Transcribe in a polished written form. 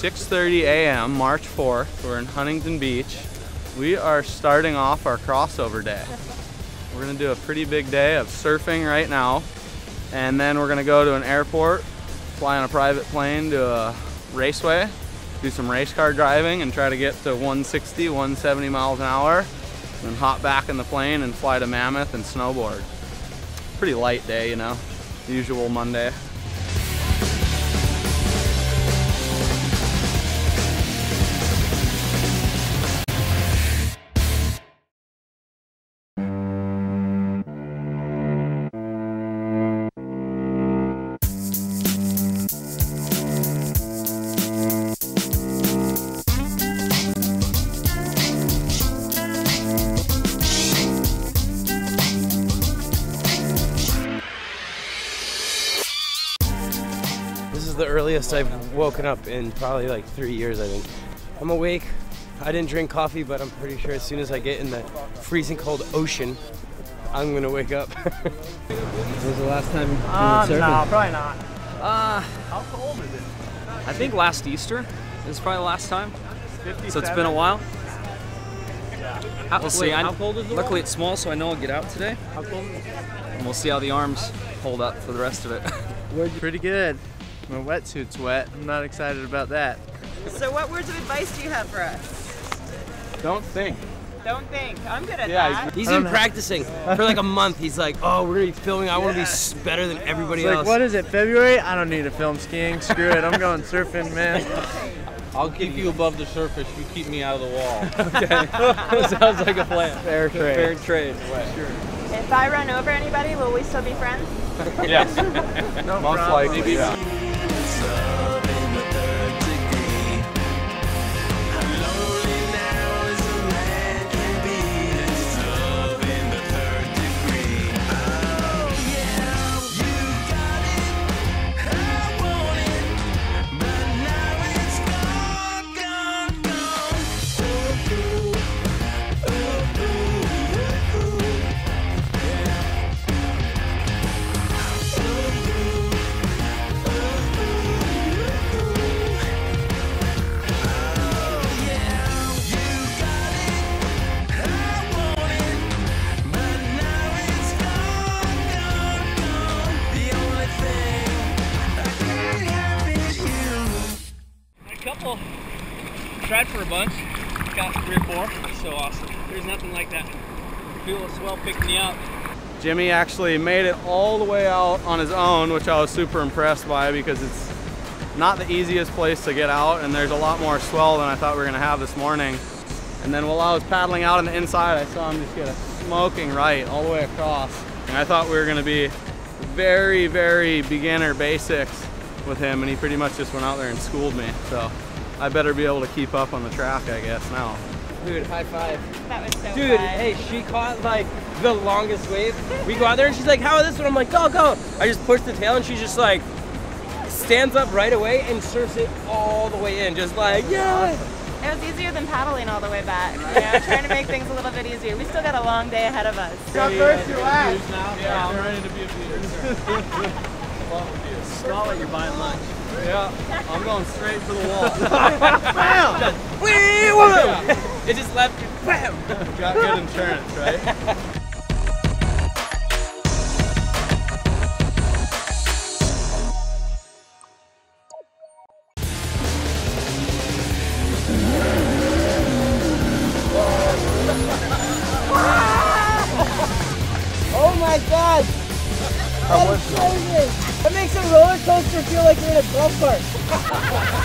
6:30 a.m. March 4th. We're in Huntington Beach. We are starting off our crossover day. We're gonna do a pretty big day of surfing right now, and then we're gonna go to an airport, fly on a private plane to a raceway, do some race car driving and try to get to 160, 170 miles an hour, and hop back in the plane and fly to Mammoth and snowboard. Pretty light day, you know, the usual Monday. The earliest I've woken up in probably like 3 years, I think. I'm awake. I didn't drink coffee, but I'm pretty sure as soon as I get in the freezing cold ocean, I'm gonna wake up. When was the last time you surfing? No, probably not. How cold is it? I think last Easter is probably the last time. 57. So it's been a while. Yeah. We'll see. How cold is the water? Luckily it's small, so I know I'll get out today. How cold? And we'll see how the arms hold up for the rest of it. Pretty good. My wetsuit's wet. I'm not excited about that. So what words of advice do you have for us? Don't think. Don't think. I'm good at that. He's been practicing for like a month. He's like, oh, we're going to be filming. I want to be better than everybody else. Like, what is it, February? I don't need to film skiing. Screw it. I'm going surfing, man. I'll keep you above the surface. You keep me out of the wall. Okay. That sounds like a plan. Fair trade. Fair trade. Right. Sure. If I run over anybody, will we still be friends? Yes. No, most likely, yeah. Tried for a bunch, got 3 or 4. It's so awesome. There's nothing like that. Feel as well picking me up. Jimmy actually made it all the way out on his own, which I was super impressed by because it's not the easiest place to get out, and there's a lot more swell than I thought we were gonna have this morning. And then while I was paddling out on the inside, I saw him just get a smoking right all the way across. And I thought we were gonna be very, very beginner basics with him, and he pretty much just went out there and schooled me. So I better be able to keep up on the track, I guess, now. Dude, high five. That was so fun. Dude, hey, she caught like the longest wave. We go out there and she's like, how about this one? I'm like, go, go. I just push the tail and she just like stands up right away and surfs it all the way in. Just like, yeah. It was easier than paddling all the way back. You know, trying to make things a little bit easier. We still got a long day ahead of us. So first you're last. Yeah, they're ready to be a leader. Stall it, you're buying lunch. Yeah, I'm going straight for the wall. Bam! Wee woo! Yeah. It just left you. Bam! Got good insurance, right? Oh my god! That is crazy! That makes a roller coaster feel like you're in a golf cart.